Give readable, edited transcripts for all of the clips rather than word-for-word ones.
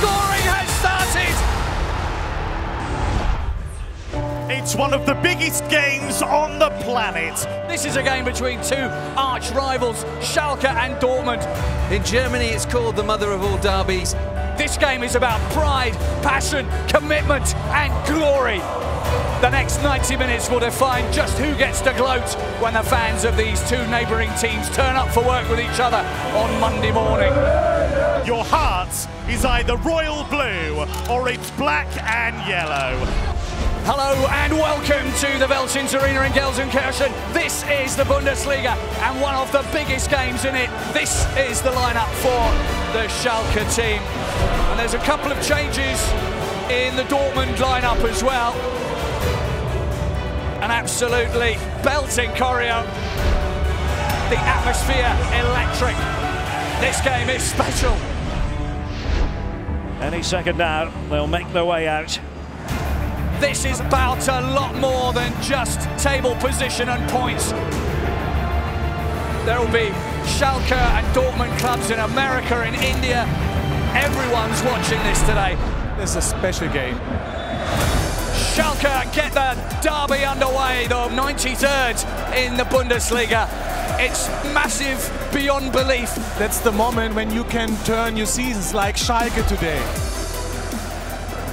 scoring has started! It's one of the biggest games on the planet. This is a game between two arch rivals, Schalke and Dortmund. In Germany, it's called the mother of all derbies. This game is about pride, passion, commitment and glory. The next 90 minutes will define just who gets to gloat when the fans of these two neighbouring teams turn up for work with each other on Monday morning. Your heart is either royal blue or it's black and yellow. Hello and welcome to the Veltins Arena in Gelsenkirchen. This is the Bundesliga and one of the biggest games in it. This is the lineup for the Schalke team. And there's a couple of changes in the Dortmund lineup as well. An absolutely belting choreo. The atmosphere electric. This game is special. Any second now, they'll make their way out. This is about a lot more than just table position and points. There will be Schalke and Dortmund clubs in America, in India. Everyone's watching this today. This is a special game. Schalke get the derby underway, though 93rd in the Bundesliga. It's massive beyond belief. That's the moment when you can turn your seasons, like Schalke today.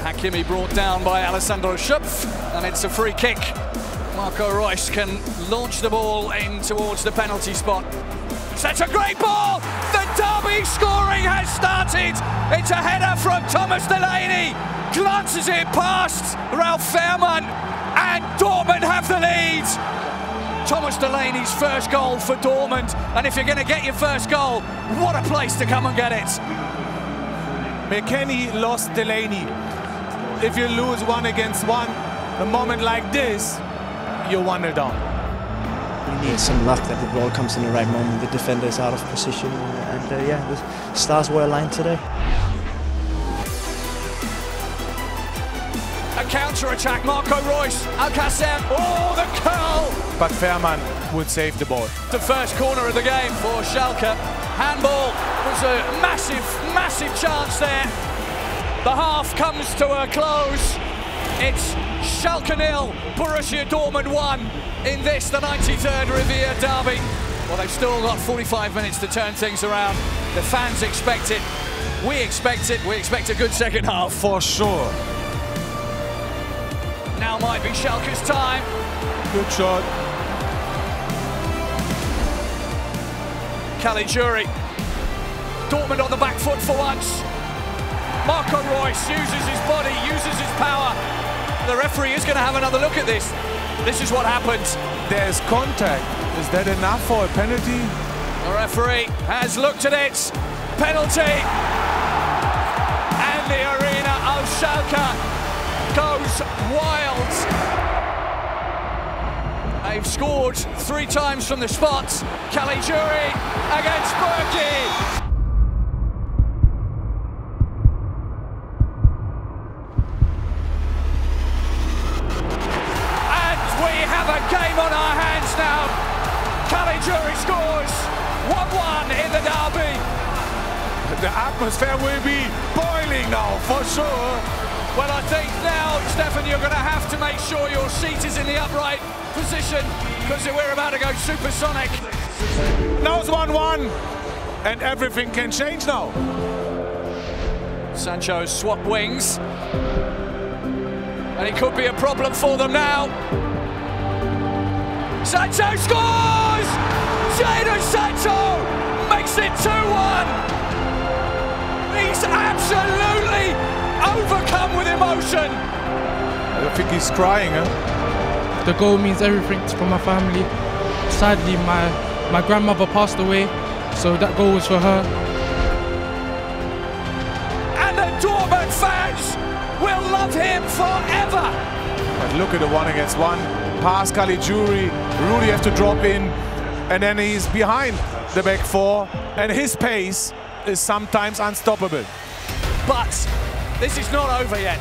Hakimi brought down by Alessandro Schöpf, and it's a free kick. Marco Reus can launch the ball in towards the penalty spot. That's a great ball! The derby scoring has started! It's a header from Thomas Delaney! Glances it past Ralf Fährmann, and Dortmund have the lead! Thomas Delaney's first goal for Dortmund, and if you're going to get your first goal, what a place to come and get it! McKennie lost Delaney. If you lose one against one, a moment like this, you're 1-0 down. You need some luck that the ball comes in the right moment, the defender is out of position, and yeah, the stars were aligned today. A counter-attack, Marco Reus, Alcacem, oh, the curl! But Fährmann would save the ball. The first corner of the game for Schalke. Handball was a massive, massive chance there. The half comes to a close. It's Schalke 0, Borussia Dortmund 1 in this, the 93rd Revier derby. Well, they've still got 45 minutes to turn things around. The fans expect it. We expect it. We expect a good second half. For sure. Now might be Schalke's time. Good shot. Caligiuri. Dortmund on the back foot for once. Marco Reus uses his body, uses his power. The referee is going to have another look at this. This is what happens. There's contact. Is that enough for a penalty? The referee has looked at it. Penalty. And the arena of Schalke goes wild. They've scored 3 times from the spot. Caligiuri against Bürki. Caligiuri scores 1-1 in the derby. The atmosphere will be boiling now, for sure. Well, I think now, Stefan, you're going to have to make sure your seat is in the upright position, because we're about to go supersonic. Now it's 1-1, and everything can change now. Sancho swap wings, and it could be a problem for them now. Sancho scores! Jadon Sancho makes it 2-1! He's absolutely overcome with emotion! I don't think he's crying, huh? The goal means everything for my family. Sadly, my grandmother passed away, so that goal was for her. And the Dortmund fans will love him forever! But look at the one against one. Pass Caligiuri, Rudy has to drop in, and then he's behind the back four, and his pace is sometimes unstoppable. But this is not over yet.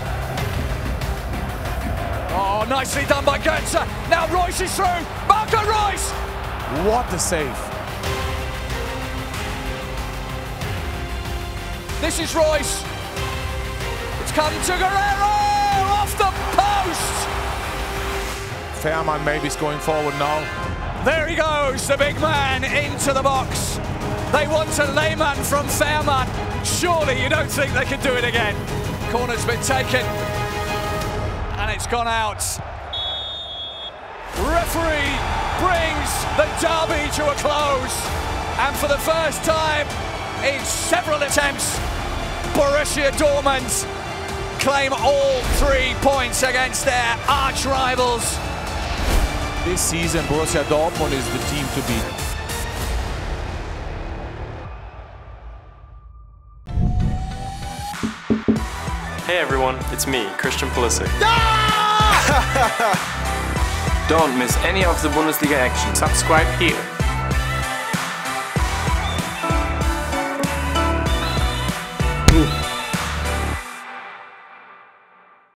Oh, nicely done by Goetze. Now Reus is through. Marco Reus! What a save. This is Reus. come to Guerrero! Off the post! Fährmann maybe is going forward now. There he goes, the big man into the box. They want a layman from Fährmann. Surely you don't think they could do it again. Corner's been taken. And it's gone out. Referee brings the derby to a close. And for the first time in several attempts, Borussia Dortmund claim all 3 points against their arch rivals. This season, Borussia Dortmund is the team to beat. Hey everyone, it's me, Christian Pulisic. Don't miss any of the Bundesliga action. Subscribe here.